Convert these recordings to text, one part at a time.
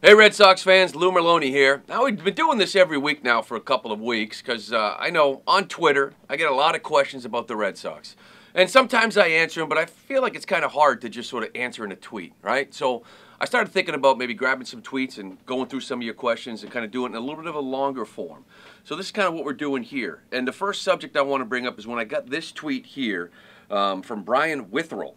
Hey Red Sox fans, Lou Merloni here. Now we've been doing this every week now for a couple of weeks because I know on Twitter I get a lot of questions about the Red Sox. And sometimes I answer them, but I feel like it's kind of hard to just sort of answer in a tweet, right? So I started thinking about maybe grabbing some tweets and going through some of your questions and kind of doing it in a little bit of a longer form. So this is kind of what we're doing here. And the first subject I want to bring up is when I got this tweet here from Brian Witherell.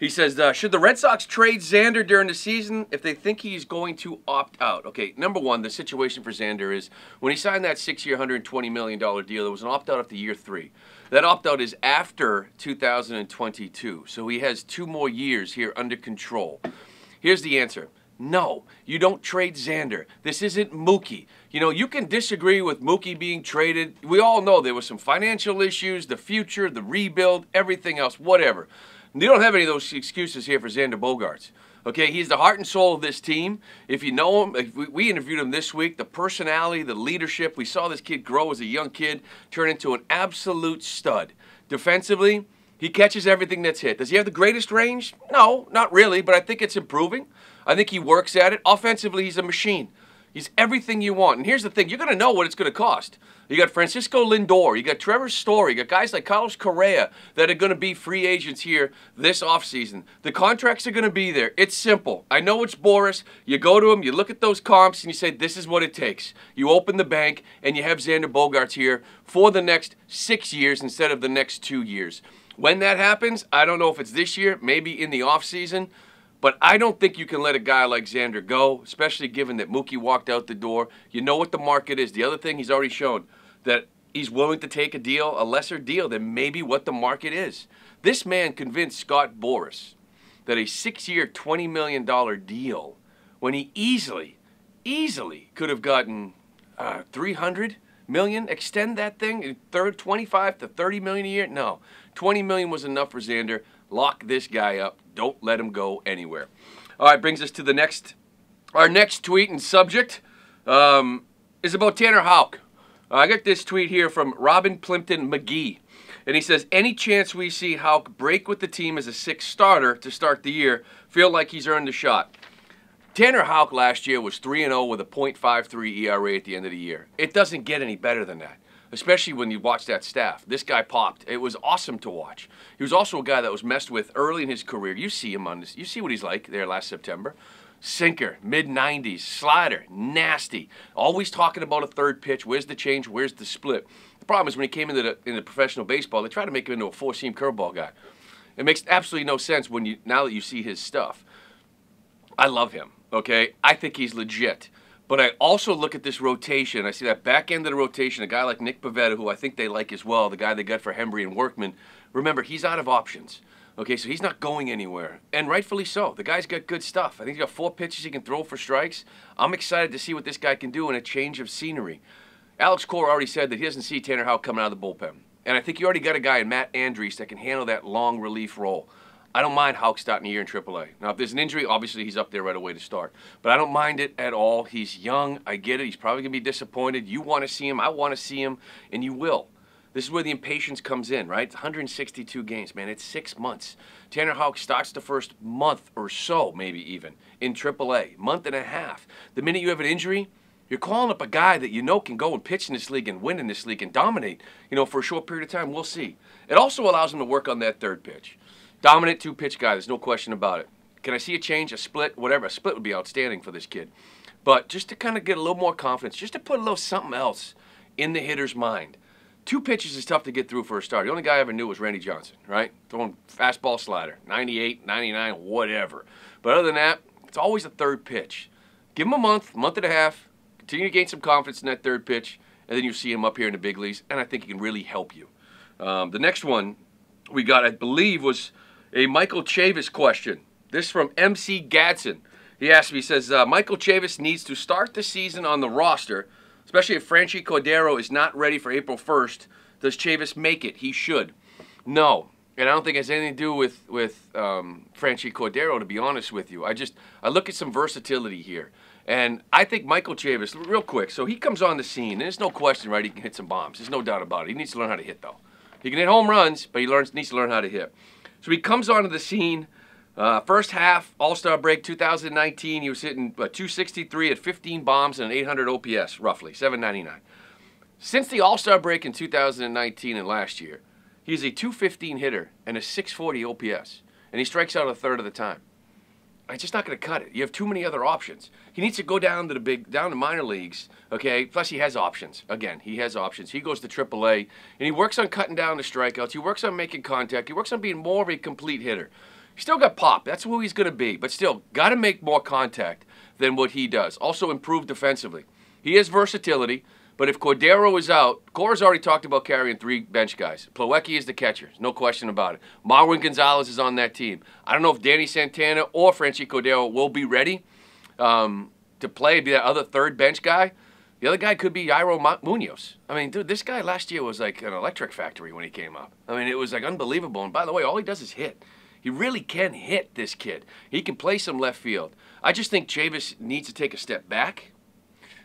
He says, should the Red Sox trade Xander during the season if they think he's going to opt out? Okay, number one, the situation for Xander is when he signed that 6-year, $120 million deal, there was an opt-out after year 3. That opt-out is after 2022, so he has 2 more years here under control. Here's the answer. No, you don't trade Xander. This isn't Mookie. You know, you can disagree with Mookie being traded. We all know there were some financial issues, the future, the rebuild, everything else, whatever. You don't have any of those excuses here for Xander Bogaerts. Okay, he's the heart and soul of this team. If you know him, if we interviewed him this week, the personality, the leadership. We saw this kid grow as a young kid, turn into an absolute stud. Defensively, he catches everything that's hit. Does he have the greatest range? No, not really, but I think it's improving. I think he works at it. Offensively, he's a machine. He's everything you want. And here's the thing. You're going to know what it's going to cost. You got Francisco Lindor. You got Trevor Story. You got guys like Carlos Correa that are going to be free agents here this offseason. The contracts are going to be there. It's simple. I know it's Boris. You go to him, you look at those comps, and you say, this is what it takes. You open the bank, and you have Xander Bogaerts here for the next 6 years instead of the next 2 years. When that happens, I don't know if it's this year, maybe in the offseason. But I don't think you can let a guy like Xander go, especially given that Mookie walked out the door. You know what the market is. The other thing he's already shown, that he's willing to take a deal, a lesser deal than maybe what the market is. This man convinced Scott Boris that a 6-year, $20 million deal, when he easily could have gotten $300 million, extend that thing, $25 to $30 million a year? No, $20 million was enough for Xander. Lock this guy up. Don't let him go anywhere. All right, brings us to the next, our next tweet and subject is about Tanner Houck. I got this tweet here from Robin Plimpton McGee, and he says, any chance we see Houck break with the team as a 6th starter to start the year, feel like he's earned a shot. Tanner Houck last year was 3-0 with a .53 ERA at the end of the year. It doesn't get any better than that. Especially when you watch that staff. This guy popped. It was awesome to watch. He was also a guy that was messed with early in his career. You see him on this. You see what he's like there last September. Sinker, mid-90s, slider, nasty. Always talking about a 3rd pitch. Where's the change? Where's the split? The problem is when he came into the professional baseball, they tried to make him into a 4-seam curveball guy. It makes absolutely no sense when you now that you see his stuff. I love him, okay? I think he's legit. But I also look at this rotation. I see that back end of the rotation, a guy like Nick Pavetta, who I think they like as well, the guy they got for Hembree and Workman. Remember, he's out of options. Okay, so he's not going anywhere. And rightfully so. The guy's got good stuff. I think he's got 4 pitches he can throw for strikes. I'm excited to see what this guy can do in a change of scenery. Alex Cora already said that he doesn't see Tanner Houck coming out of the bullpen. And I think you already got a guy in Matt Andrees that can handle that long relief role. I don't mind Houck starting a year in AAA. Now, if there's an injury, obviously he's up there right away to start. But I don't mind it at all. He's young. I get it. He's probably going to be disappointed. You want to see him. I want to see him. And you will. This is where the impatience comes in, right? It's 162 games, man. It's 6 months. Tanner Houck starts the first month or so, maybe even, in AAA. Month and a half. The minute you have an injury, you're calling up a guy that you know can go and pitch in this league and win in this league and dominate, you know, for a short period of time. We'll see. It also allows him to work on that 3rd pitch. Dominant 2-pitch guy, there's no question about it. Can I see a change, a split, whatever? A split would be outstanding for this kid. But just to kind of get a little more confidence, just to put a little something else in the hitter's mind. 2 pitches is tough to get through for a starter. The only guy I ever knew was Randy Johnson, right? Throwing fastball slider, 98, 99, whatever. But other than that, it's always a 3rd pitch. Give him a month, month and a half, continue to gain some confidence in that 3rd pitch, and then you see him up here in the big leagues, and I think he can really help you. The next one we got, I believe, was a Michael Chavis question. This from MC Gadsden. He asked me, he says, Michael Chavis needs to start the season on the roster, especially if Franchy Cordero is not ready for April 1st. Does Chavis make it? He should. No. And I don't think it has anything to do with Franchy Cordero, to be honest with you. I look at some versatility here. And I think Michael Chavis, real quick, so he comes on the scene. And there's no question, right, he can hit some bombs. There's no doubt about it. He needs to learn how to hit, though. He can hit home runs, but he needs to learn how to hit. So he comes onto the scene First half, All-Star break 2019, he was hitting 263 at 15 bombs and an 800 OPS, roughly, 799. Since the All-Star break in 2019 and last year, he's a 215 hitter and a 640 OPS, and he strikes out a third of the time. It's just not going to cut it. You have too many other options. He needs to go down to minor leagues, okay? Plus, he has options. Again, he has options. He goes to AAA, and he works on cutting down the strikeouts. He works on making contact. He works on being more of a complete hitter. He's still got pop. That's who he's going to be. But still, got to make more contact than what he does. Also, improve defensively. He has versatility, but if Cordero is out, Cora's already talked about carrying three bench guys. Plawecki is the catcher. No question about it. Marwin Gonzalez is on that team. I don't know if Danny Santana or Franchy Cordero will be ready to play, be that other third bench guy. The other guy could be Jairo Munoz. I mean, dude, this guy last year was like an electric factory when he came up. I mean, it was like unbelievable. And by the way, all he does is hit. He really can hit, this kid. He can play some left field. I just think Chavis needs to take a step back.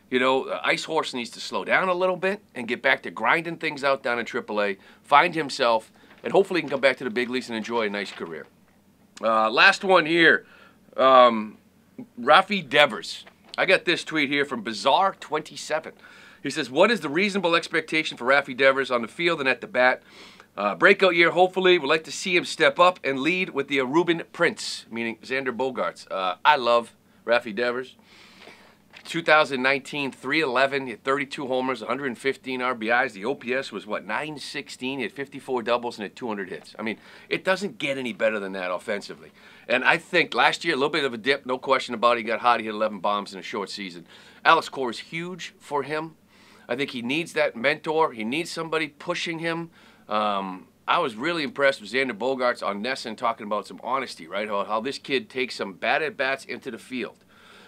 You know, Ice Horse needs to slow down a little bit and get back to grinding things out down in AAA, find himself, and hopefully he can come back to the big leagues and enjoy a nice career. Last one here, Rafael Devers. I got this tweet here from Bizarre27. He says, what is the reasonable expectation for Rafael Devers on the field and at the bat? Breakout year, hopefully. We'd like to see him step up and lead with the Aruban Prince, meaning Xander Bogaerts. I love Rafael Devers. 2019, 311, he had 32 homers, 115 RBIs. The OPS was, what, 916? He had 54 doubles and had 200 hits. I mean, it doesn't get any better than that offensively. And I think last year, a little bit of a dip, no question about it. He got hot. He hit 11 bombs in a short season. Alex Cora is huge for him. I think he needs that mentor. He needs somebody pushing him. I was really impressed with Xander Bogaerts on Nesson talking about some honesty, right? How this kid takes some bad at-bats into the field.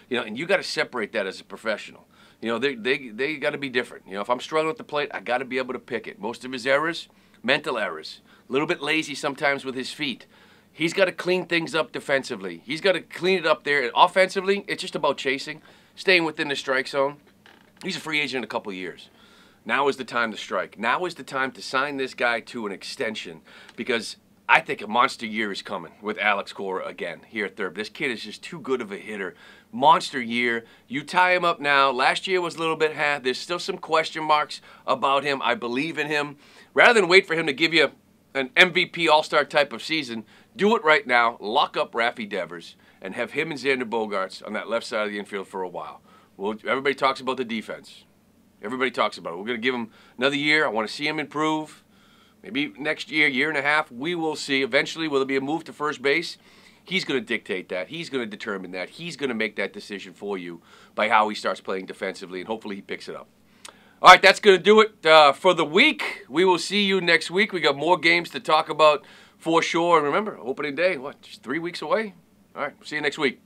You know, and you got to separate that as a professional. You know, they got to be different. You know, if I'm struggling at the plate, I got to be able to pick it. Most of his errors, mental errors. A little bit lazy sometimes with his feet. He's got to clean things up defensively. He's got to clean it up there. And offensively, it's just about chasing, staying within the strike zone. He's a free agent in a couple of years. Now is the time to strike. Now is the time to sign this guy to an extension, because I think a monster year is coming with Alex Cora again here at third. This kid is just too good of a hitter. Monster year. You tie him up now. Last year was a little bit half. There's still some question marks about him. I believe in him. Rather than wait for him to give you an MVP all-star type of season, do it right now. Lock up Rafael Devers and have him and Xander Bogaerts on that left side of the infield for a while. Well, everybody talks about the defense. Everybody talks about it. We're going to give him another year. I want to see him improve. Maybe next year, year and a half, we will see. Eventually, will there be a move to first base? He's going to dictate that. He's going to determine that. He's going to make that decision for you by how he starts playing defensively, and hopefully he picks it up. All right, that's going to do it for the week. We will see you next week. We got more games to talk about for sure. And remember, opening day, what, just 3 weeks away? All right, see you next week.